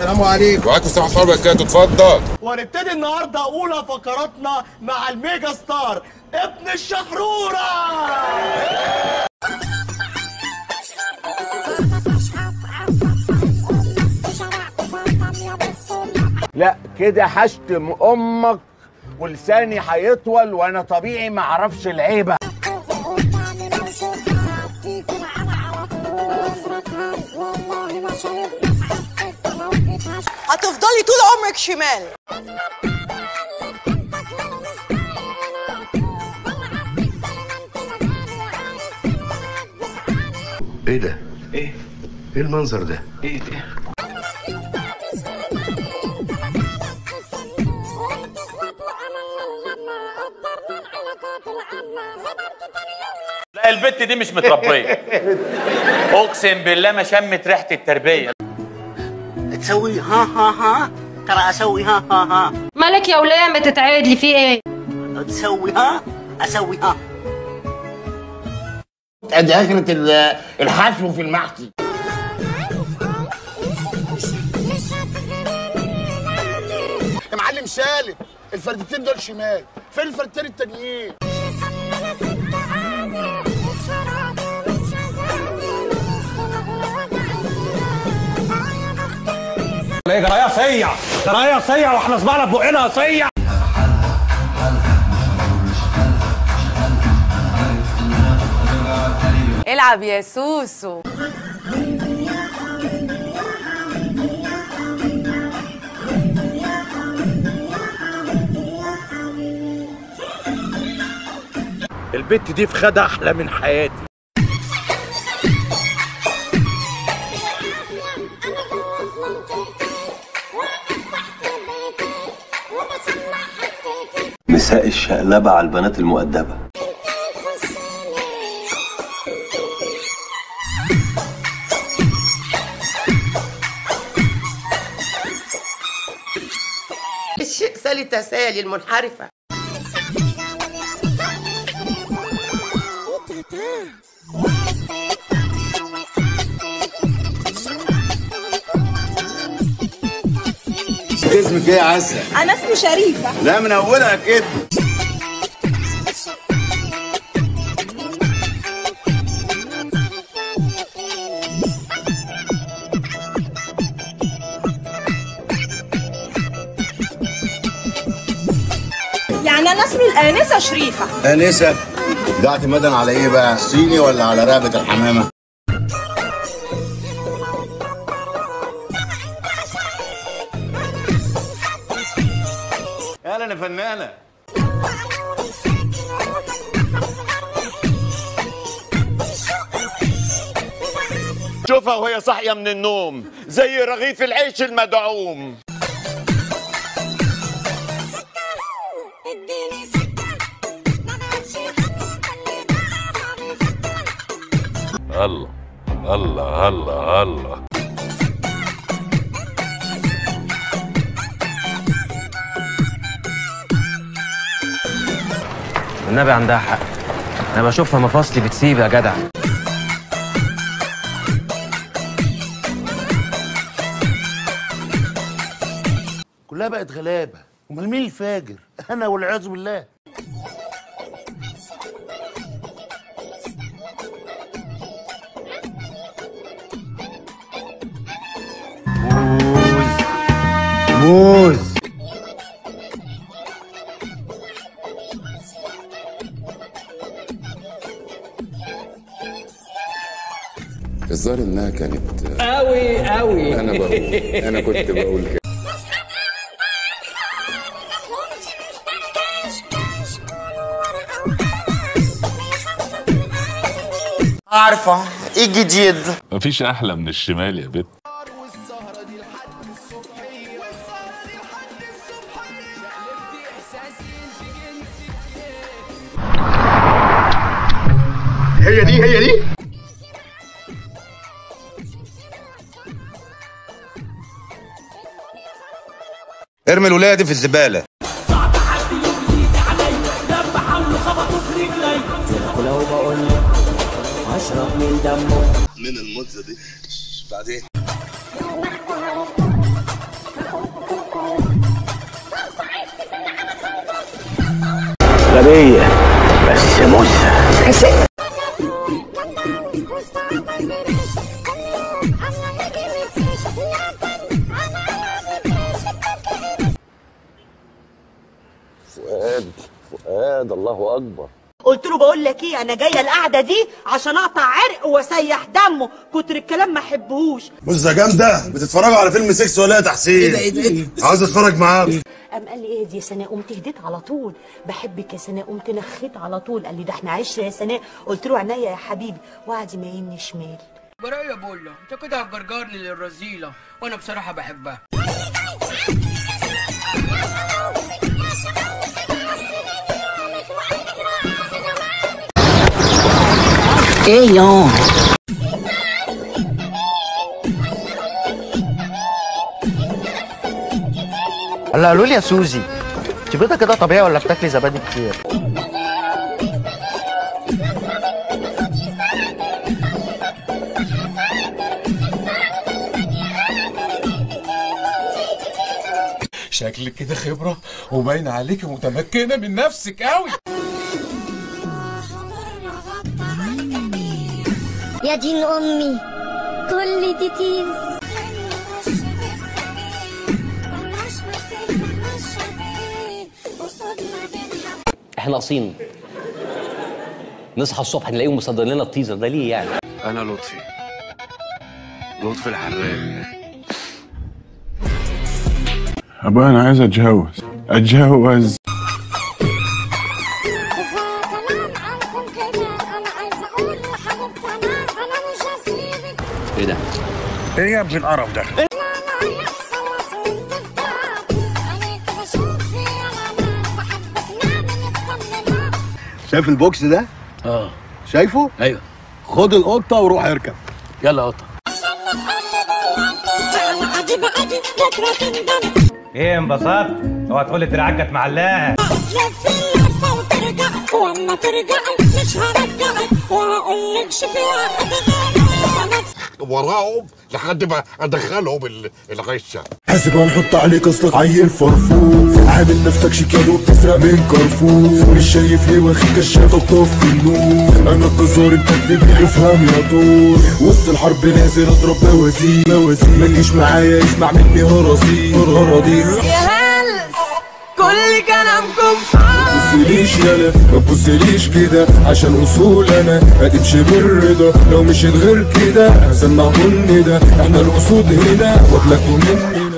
السلام عليكم. وعليكم السلام ورحمه الله وبركاته. اتفضل. ونبتدي النهارده اولى فقراتنا مع الميجا ستار ابن الشحروره. لا كده هشتم امك ولساني هيطول وانا طبيعي ما اعرفش العيبه. هتفضلي طول عمرك شمال. ايه ده؟ ايه؟ ايه المنظر ده؟ ايه ده؟ لا البت دي مش متربيه. اقسم بالله ما شمت ريحه التربيه. تسوي ها ها ها، ترى اسوي ها ها ها. مالك يا ولام بتتعاد لي في ايه؟ تسوي ها اسوي ها. ادي اخرة الحشو في المحشي. يا معلم سالم، الفردتين دول شمال، فين الفردتين التانيين؟ ايه جرايه صيع جرايه صيع واحنا صبعنا في بقنا صيع. العب يا سوسو. البت دي في خدها احلى من حياتي. مساء الشقلبة على البنات المؤدبة. الشيء سالي تسالي المنحرفة. اسمك ايه يا عسل؟ انا اسمي شريفة. لا من اولها كده. يعني انا اسمي الانسة شريفة. انسة؟ ده اعتمادا على ايه بقى؟ صيني ولا على رقبة الحمامة؟ انا فنانة. شوفها وهي صاحية من النوم زي رغيف العيش المدعوم. الله الله الله الله. النبي عندها حق، انا بشوفها مفاصلي بتسيب يا جدع. كلها بقت غلابه، امال مين الفاجر؟ انا والعياذ بالله. موز موز الظاهر انها كانت قوي قوي. انا كنت بقول كده. عارفه الجديد مفيش احلى من الشمال يا بت. هي دي ارمي الولادي في الزباله. صعب حد يجيلي عليا لما حاولوا خبطوا في رجلي. ولو بقول لك هشرب من دمه من المزه دي بعدين. عادية بس موزة. فؤاد فؤاد الله أكبر. قلت له بقول لك ايه، انا جايه القعده دي عشان اقطع عرق واسيح دمه، كتر الكلام ما احبهوش. موزه جامده، بتتفرجوا على فيلم سكس ولا يا تحسين؟ ايه ده ايه ده؟ عاوز اتفرج معاك. قام قال لي ايه دي يا سناء؟ قمت هديت على طول، بحبك يا سناء، قمت نخيت على طول. قال لي ده احنا عشره يا سناء، قلت له عينيا يا حبيبي، وقعد يميلني شمال. برايي يا بولا انت كده هتجرجرني للرذيله، وانا بصراحه بحبها. ايه يا هلا؟ قالوا لي يا سوزي انت بيضه كده طبيعي ولا بتاكلي زبادي كتير؟ شكلك كده خبره وباين عليكي متمكنه من نفسك قوي. يا دين أمي كل دي تيز. احنا ناقصين نصحى الصبح نلاقيهم مصدرين لنا التيزر ده ليه يعني؟ أنا لطفي الحرام. أبا أنا عايز أتجوز. ايه ده؟ ايه يا ابن القرف ده؟ شايف البوكس ده؟ اه شايفه؟ ايوه. خد القطه وروح اركب. يلا يا قطه. ايه انبسطت؟ اوعى تقول لي دراعك كانت معلقه. واما ترجع مش هرجعك وهقولكش وراهم لحد ما ادخلهم الغشه. حاسبها نحط عليك اصلك عيل فرفور، عامل نفسك شيكالو بتسرق من كارفور، مش شايف ليه واخد كشافه وطفي النور، انا الجزار انت بتجري افهم يا طول، وسط الحرب نازل اضرب بوازير بوازير، ما تجيش معايا اسمع مني هرازير هرازير. كل كلامكم حق، متبصليش يالا متبصليش كده، عشان اصول انا هتمشي بالرضا، لو مشيت غير كده هسمعكوا الندى، احنا القصود هنا واكلكوا مني.